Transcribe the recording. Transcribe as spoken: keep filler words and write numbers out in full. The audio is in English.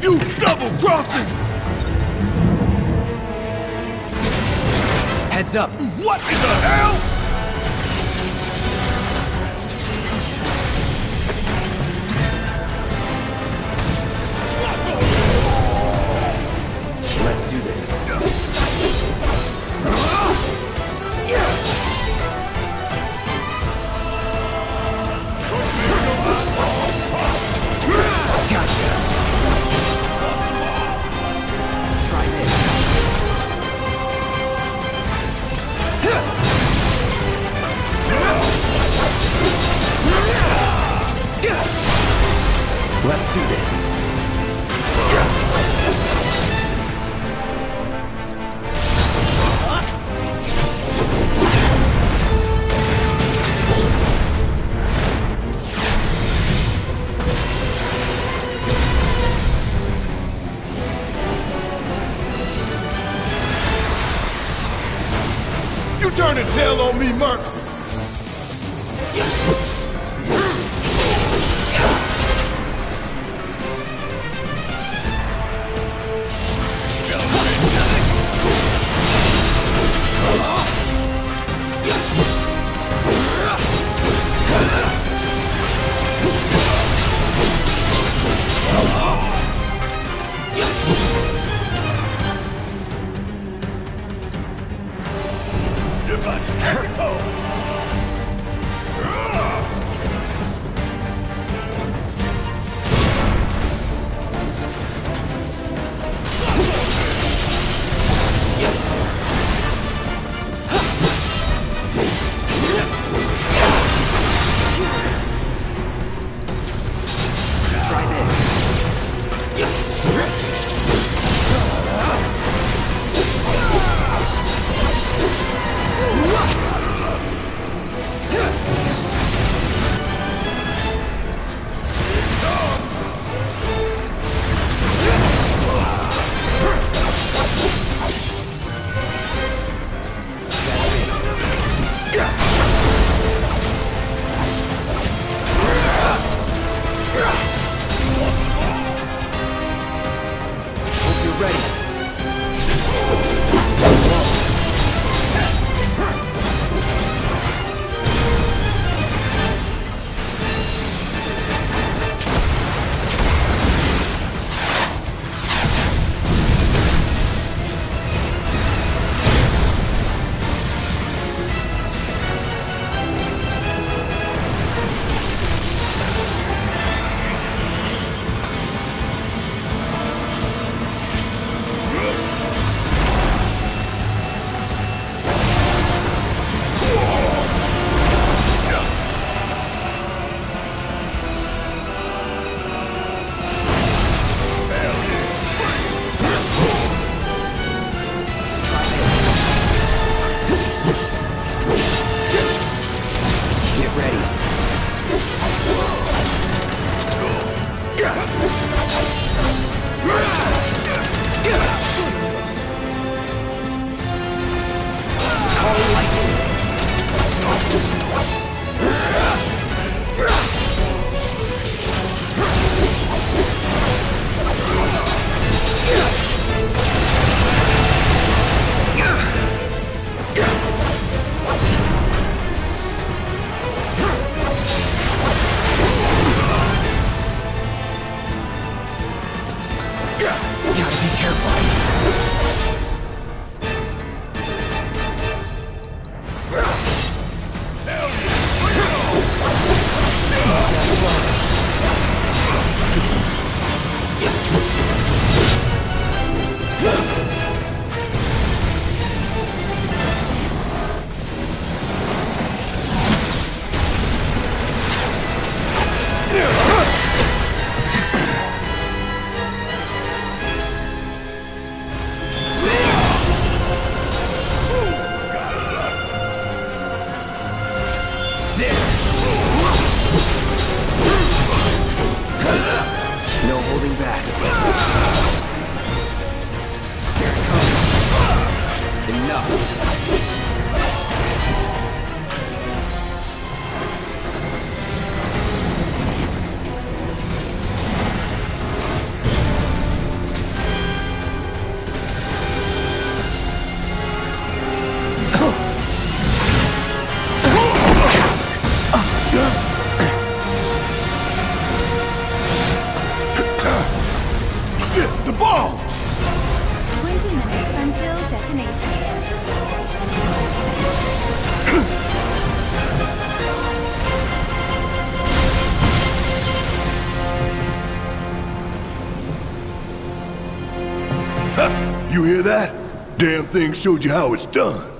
You double-crossing! Heads up! What in the hell?! Let's do this. You turn a tail on me, Merc! hear that? Damn thing showed you how it's done.